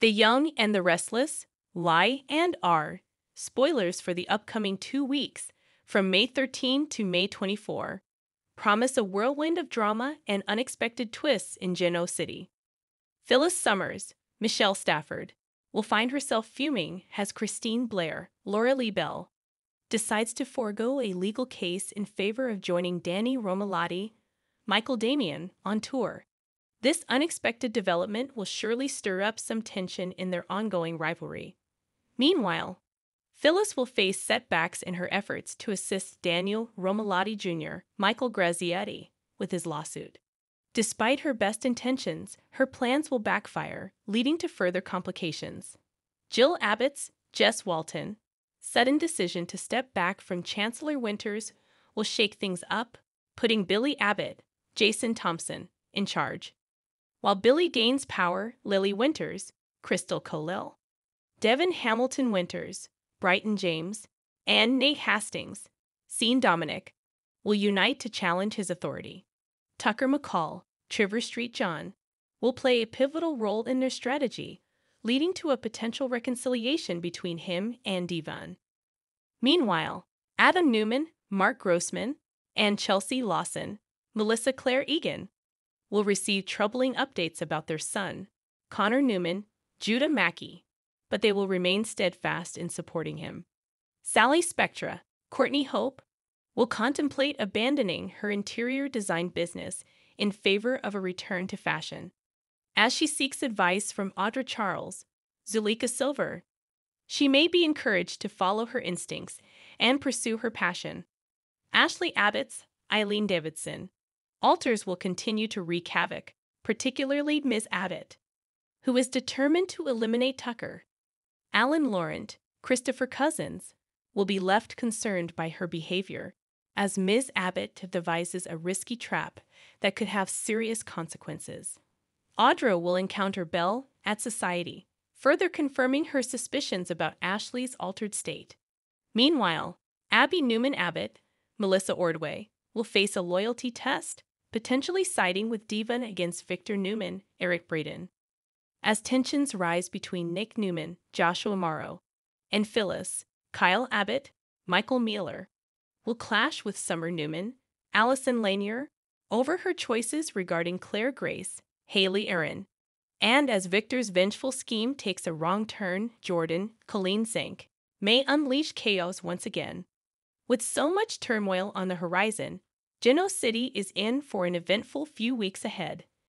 The Young and the Restless, Lie and Are, spoilers for the upcoming 2 weeks, from May 13 to May 24, promise a whirlwind of drama and unexpected twists in Genoa City. Phyllis Summers, Michelle Stafford, will find herself fuming as Christine Blair, Laura Lee Bell, decides to forego a legal case in favor of joining Danny Romilotti, Michael Damian, on tour. This unexpected development will surely stir up some tension in their ongoing rivalry. Meanwhile, Phyllis will face setbacks in her efforts to assist Daniel Romilotti Jr., Michael Graziati, with his lawsuit. Despite her best intentions, her plans will backfire, leading to further complications. Jill Abbott's Jess Walton, sudden decision to step back from Chancellor Winters will shake things up, putting Billy Abbott, Jason Thompson, in charge, while Billy gains power, Lily Winters, Christel Khalil, Devon Hamilton Winters, Bryton James, and Nate Hastings, Sean Dominic, will unite to challenge his authority. Tucker McCall, Trevor St. John, will play a pivotal role in their strategy, leading to a potential reconciliation between him and Devon. Meanwhile, Adam Newman, Mark Grossman, and Chelsea Lawson, Melissa Claire Egan, will receive troubling updates about their son, Connor Newman, Judah Mackey, but they will remain steadfast in supporting him. Sally Spectra, Courtney Hope, will contemplate abandoning her interior design business in favor of a return to fashion. As she seeks advice from Audra Charles, Zuleika Silver, she may be encouraged to follow her instincts and pursue her passion. Ashley Abbott's Eileen Davidson, alters will continue to wreak havoc, particularly Ms. Abbott, who is determined to eliminate Tucker. Alan Laurent, Christopher Cousins, will be left concerned by her behavior, as Ms. Abbott devises a risky trap that could have serious consequences. Audra will encounter Bell at Society, further confirming her suspicions about Ashley's altered state. Meanwhile, Abby Newman Abbott, Melissa Ordway, will face a loyalty test, potentially siding with Devon against Victor Newman, Eric Braden. As tensions rise between Nick Newman, Joshua Morrow, and Phyllis, Kyle Abbott, Michael Mueller, will clash with Summer Newman, Allison Lanier, over her choices regarding Claire Grace, Haley Aaron, and as Victor's vengeful scheme takes a wrong turn, Jordan, Colleen Zink, may unleash chaos once again. With so much turmoil on the horizon, Genoa City is in for an eventful few weeks ahead.